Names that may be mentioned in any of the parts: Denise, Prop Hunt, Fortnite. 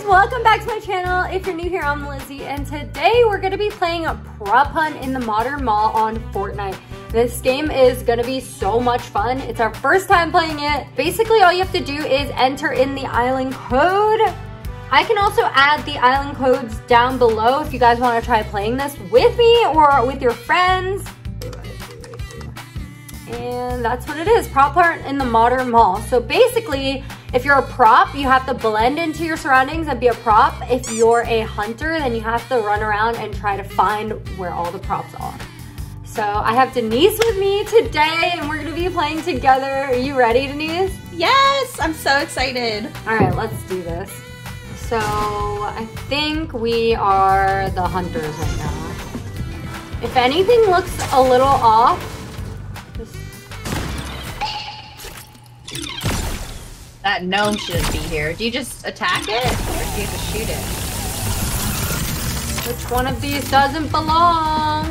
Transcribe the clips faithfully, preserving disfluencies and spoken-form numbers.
guys, welcome back to my channel. If you're new here, I'm Lizzie, and today we're gonna be playing a Prop Hunt in the Modern Mall on Fortnite. This game is gonna be so much fun. It's our first time playing it. Basically, all you have to do is enter in the island code. I can also add the island codes down below if you guys wanna try playing this with me or with your friends. And that's what it is, Prop Hunt in the Modern Mall. So basically, if you're a prop, you have to blend into your surroundings and be a prop. If you're a hunter, then you have to run around and try to find where all the props are. So I have Denise with me today, and we're gonna be playing together. Are you ready, Denise? Yes, I'm so excited. All right, let's do this. So I think we are the hunters right now. If anything looks a little off, that gnome shouldn't be here. Do you just attack it, or do you have to shoot it? Which one of these doesn't belong?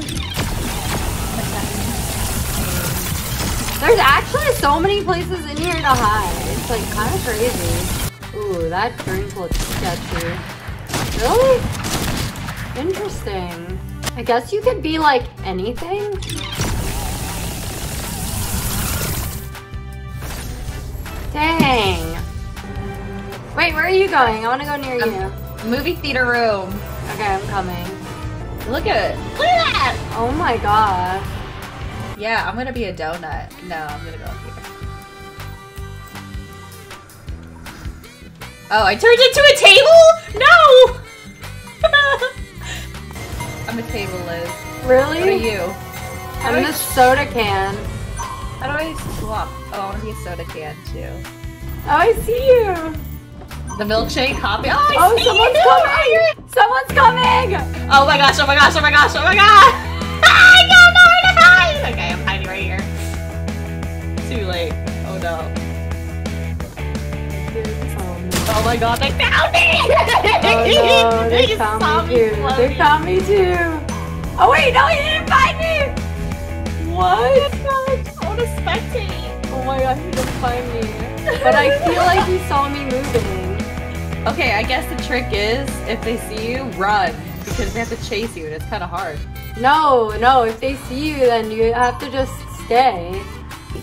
There's actually so many places in here to hide. It's like kind of crazy. Ooh, that drink looks sketchy. Really? Interesting. I guess you could be like anything. Dang. Wait, where are you going? I want to go near um, you. Movie theater room. Okay, I'm coming. Look at it. Look at that! Oh my god. Yeah, I'm going to be a donut. No, I'm going to go up here. Oh, I turned into a table? No! I'm a table, Liz. Really? What are you? How I'm the soda can. How do I swap? Oh, I want to be a soda can too. Oh, I see you. The milkshake, coffee. Oh, I oh, see someone's you. coming! Someone's coming! Oh my gosh! Oh my gosh! Oh my gosh! Oh my gosh! I don't know where to hide. Okay, I'm hiding right here. Too late. Oh no. Oh my god! They found me! Oh no! They, they found, found me too. They me. found me too. Oh wait! No, you didn't find me. What? Oh my god, he didn't find me. But I feel like he saw me moving. Okay, I guess the trick is, if they see you, run. Because they have to chase you and it's kind of hard. No, no, if they see you, then you have to just stay.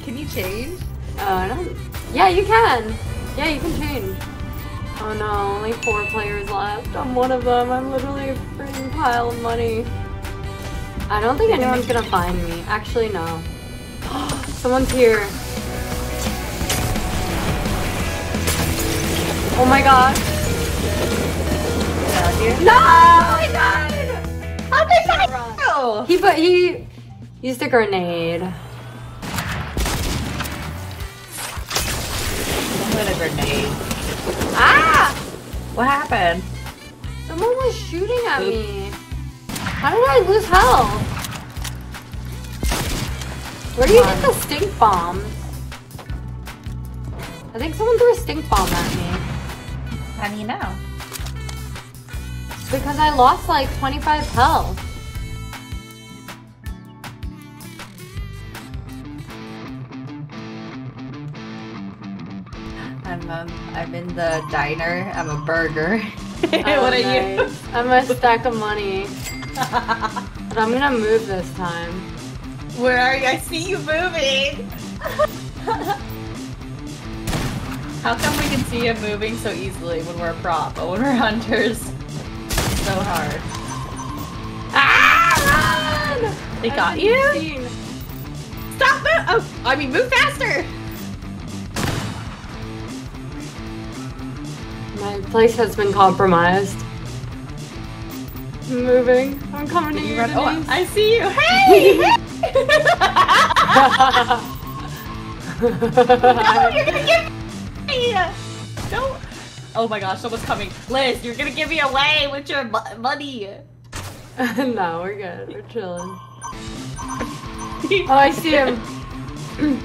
Can you change? Uh, I don't... Yeah, you can. Yeah, you can change. Oh no, only four players left. I'm one of them. I'm literally a freaking pile of money. I don't think anyone's gonna find me. Actually, no. Someone's here. Oh my gosh. No! I died! How did I find you? He but he used a grenade. What a grenade. Ah! What happened? Someone was shooting at Oops. me. How did I lose health? Where do you get the stink bomb? I think someone threw a stink bomb at me. How do you know? Because I lost like twenty-five health. I'm um, I'm in the diner. I'm a burger. Oh, what are nice. you? I'm a stack of money. But I'm gonna move this time. Where are you? I see you moving! How come we can see you moving so easily when we're a prop, but when we're hunters, it's so hard. Ah! Run! They got you? Seen. Stop it! Oh, I mean, move faster! My place has been compromised. I'm moving. I'm coming to you. Run? Oh, I see you. Hey! Hey! No, you're gonna give me! No! Oh my gosh, someone's coming. Liz, you're gonna give me away with your money. No, we're good. We're chilling. Oh, I see him. You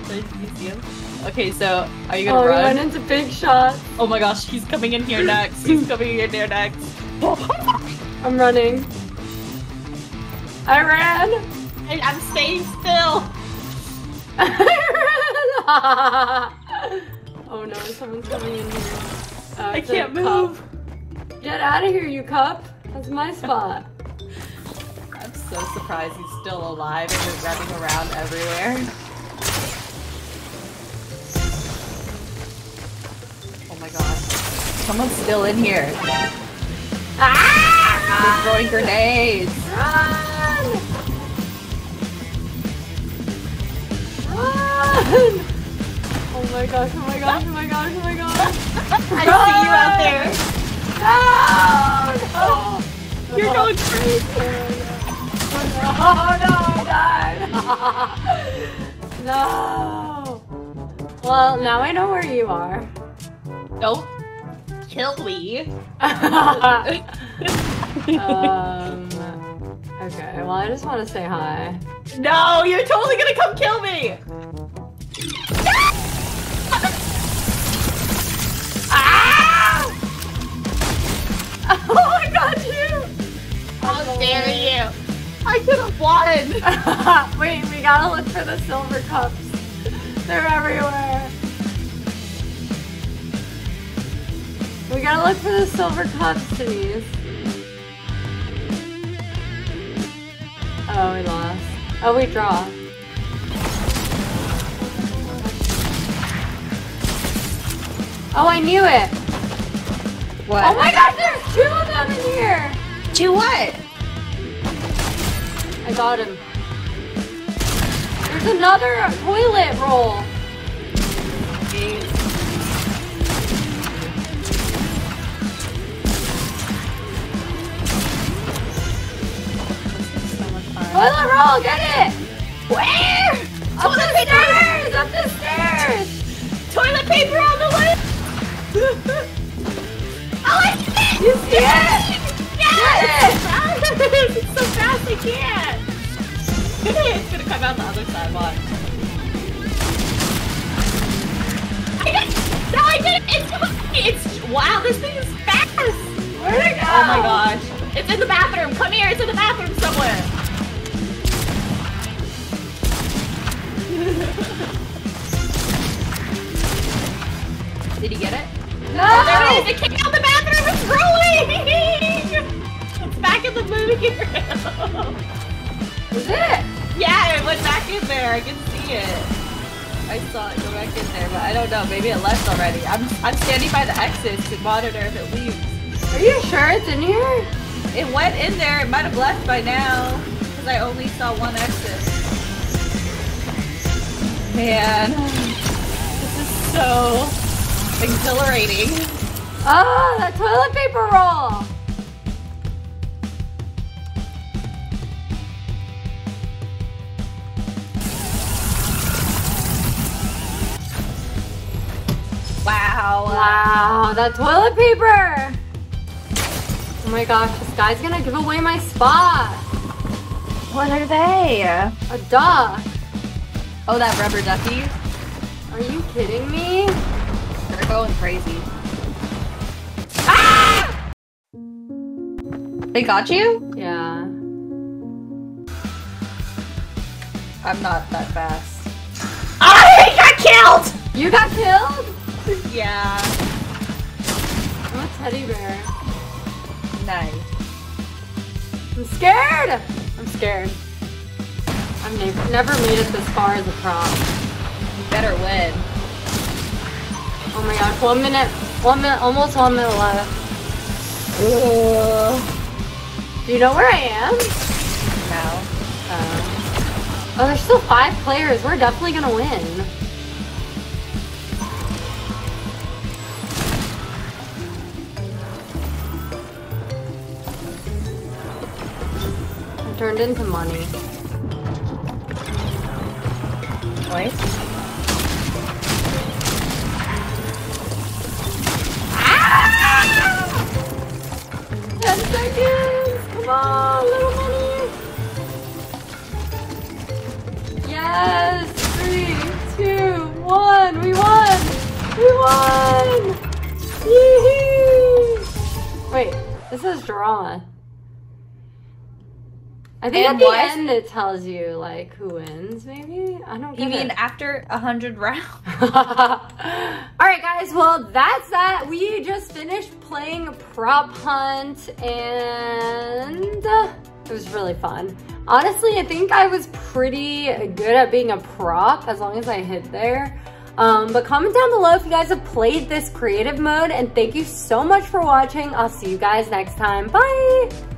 see him? Okay, so are you gonna oh, run? Oh, we went into big shot. Oh my gosh, he's coming in here next. He's coming in here next. I'm running. I ran. I'm staying still! Oh no, someone's coming in here. Uh, I can't move. Cop. Get out of here, you cup. That's my spot. I'm so surprised he's still alive and just running around everywhere. Oh my gosh. Someone's still in here. Ah! They're throwing grenades. Run! Run! Oh my gosh, oh my gosh, oh my gosh, oh my gosh. I Run! See you out there. No! Oh, no. You're oh, going crazy. Oh no, no. No. Well, now I know where you are. Don't kill me. um, okay, well, I just want to say hi. No, you're totally going to come kill me. Oh, I got you! How oh, dare you! I could have won! Wait, we gotta look for the silver cups. They're everywhere. We gotta look for the silver cups, Denise. Oh, we lost. Oh, we draw. Oh, I knew it! What? Oh my gosh, there's two of them in here! Two what? I got him. There's another toilet roll. Jeez. So much fun. Toilet roll, get it! Where? Up toilet the paper. Stairs! Up the stairs! Toilet paper on the list! Oh, I did it! You did it! Yes! Get it! It's so fast I can't! It's gonna come out the other side, watch. I did it! No, I did it! It's, it's, wow, this thing is fast! Where'd it go? Oh my gosh. It's in the bathroom! Come here, it's in the bathroom somewhere! Did he get it? No! Oh, there it is! It came out the bathroom! It's rolling! It's back in the movie room! Is it? Yeah, it went back in there. I can see it. I saw it go back in there, but I don't know. Maybe it left already. I'm I'm standing by the exit to monitor if it leaves. Are you sure it's in here? It went in there. It might have left by now. Because I only saw one exit. Man. This is so... exhilarating. Oh, that toilet paper roll! Wow. Wow, that toilet paper! Oh my gosh, this guy's gonna give away my spot! What are they? A duck. Oh, that rubber ducky? Are you kidding me? They're going crazy. Ah! They got you? Yeah. I'm not that fast. I got killed! You got killed? Yeah. I'm a teddy bear. Nice. I'm scared! I'm scared. I've ne never made it this far as a prop. You better win. Oh my gosh, one minute, one minute, almost one minute left. Ooh. Do you know where I am? No. Uh, oh, there's still five players. We're definitely gonna win. I turned into money. What? ten seconds! Come on, little money! Yes! Three, two, one! We won! We won! Yee-hoo! Wait, this is drama. I think and at the end it tells you like who wins, maybe? I don't get You mean it. After one hundred rounds? Alright guys, well that's that. We just finished playing Prop Hunt and it was really fun. Honestly, I think I was pretty good at being a prop as long as I hit there. Um, but comment down below if you guys have played this creative mode, and thank you so much for watching. I'll see you guys next time. Bye!